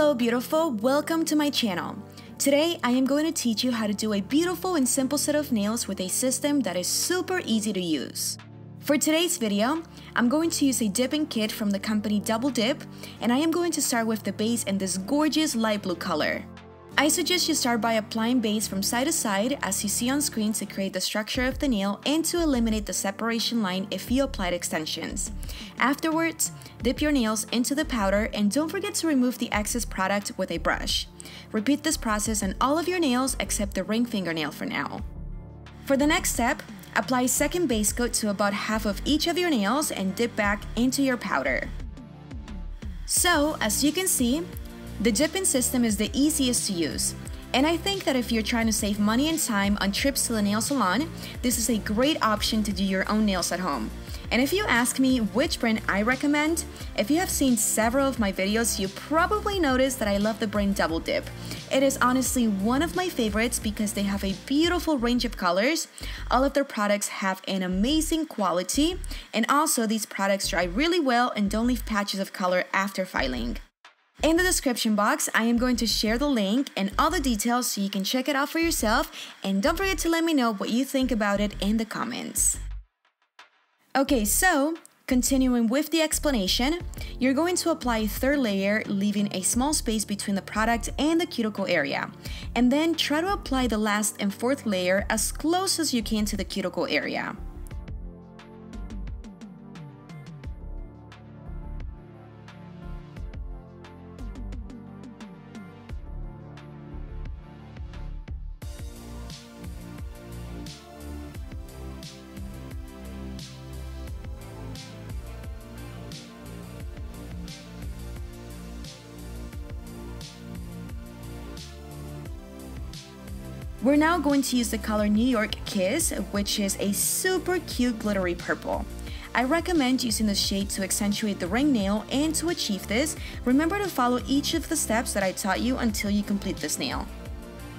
Hello beautiful, welcome to my channel. Today I am going to teach you how to do a beautiful and simple set of nails with a system that is super easy to use. For today's video, I'm going to use a dipping kit from the company Double Dip, and I am going to start with the base in this gorgeous light blue color. I suggest you start by applying base from side to side as you see on screen to create the structure of the nail and to eliminate the separation line if you applied extensions. Afterwards, dip your nails into the powder and don't forget to remove the excess product with a brush. Repeat this process on all of your nails except the ring fingernail for now. For the next step, apply second base coat to about half of each of your nails and dip back into your powder. So, as you can see, the dipping system is the easiest to use. And I think that if you're trying to save money and time on trips to the nail salon, this is a great option to do your own nails at home. And if you ask me which brand I recommend, if you have seen several of my videos, you probably noticed that I love the brand Double Dip. It is honestly one of my favorites because they have a beautiful range of colors, all of their products have an amazing quality, and also these products dry really well and don't leave patches of color after filing. In the description box, I am going to share the link and all the details so you can check it out for yourself, and don't forget to let me know what you think about it in the comments. Okay, so continuing with the explanation, you're going to apply a third layer, leaving a small space between the product and the cuticle area, and then try to apply the last and fourth layer as close as you can to the cuticle area. We're now going to use the color New York Kiss, which is a super cute glittery purple. I recommend using the shade to accentuate the ring nail, and to achieve this, remember to follow each of the steps that I taught you until you complete this nail.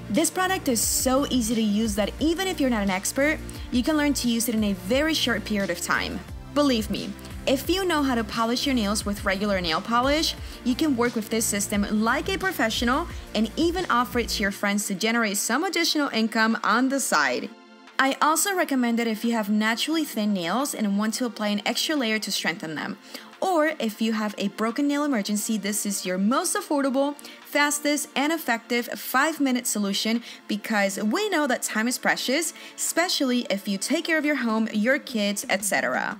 This product is so easy to use that even if you're not an expert, you can learn to use it in a very short period of time. Believe me, if you know how to polish your nails with regular nail polish, you can work with this system like a professional and even offer it to your friends to generate some additional income on the side. I also recommend it if you have naturally thin nails and want to apply an extra layer to strengthen them. Or if you have a broken nail emergency, this is your most affordable, fastest, and effective 5-minute solution, because we know that time is precious, especially if you take care of your home, your kids, etc.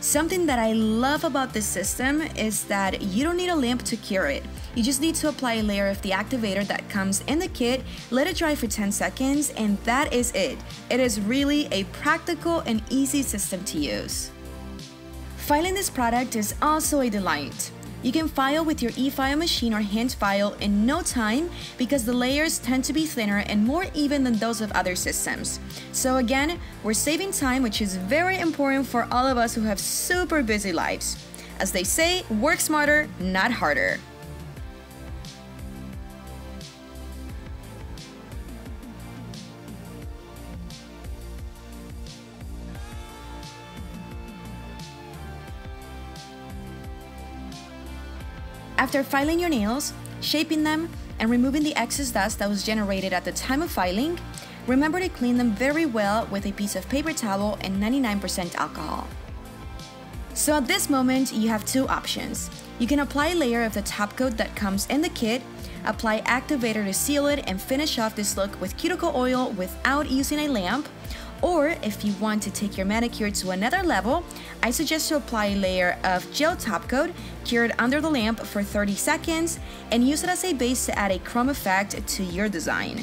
Something that I love about this system is that you don't need a lamp to cure it. You just need to apply a layer of the activator that comes in the kit, let it dry for 10 seconds, and that is it. It is really a practical and easy system to use. Filing this product is also a delight. You can file with your e-file machine or hand file in no time because the layers tend to be thinner and more even than those of other systems. So again, we're saving time, which is very important for all of us who have super busy lives. As they say, work smarter, not harder. After filing your nails, shaping them, and removing the excess dust that was generated at the time of filing, remember to clean them very well with a piece of paper towel and 99% alcohol. So at this moment, you have two options. You can apply a layer of the top coat that comes in the kit, apply activator to seal it, and finish off this look with cuticle oil without using a lamp. Or if you want to take your manicure to another level, I suggest to apply a layer of gel top coat cured under the lamp for 30 seconds and use it as a base to add a chrome effect to your design.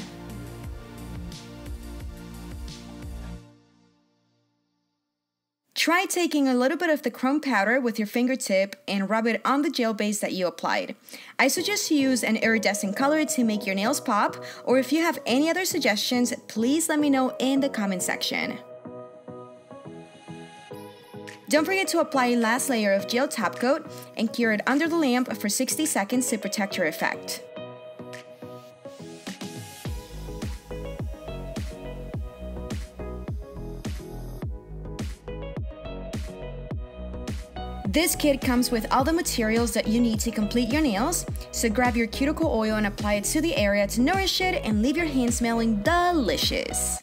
Try taking a little bit of the chrome powder with your fingertip and rub it on the gel base that you applied. I suggest you use an iridescent color to make your nails pop, or if you have any other suggestions, please let me know in the comment section. Don't forget to apply a last layer of gel top coat and cure it under the lamp for 60 seconds to protect your effect. This kit comes with all the materials that you need to complete your nails, so grab your cuticle oil and apply it to the area to nourish it and leave your hand smelling delicious.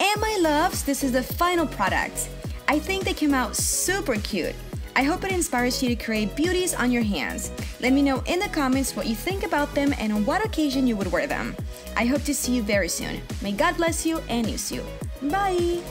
And my loves, this is the final product. I think they came out super cute. I hope it inspires you to create beauties on your hands. Let me know in the comments what you think about them and on what occasion you would wear them. I hope to see you very soon. May God bless you and use you. Bye!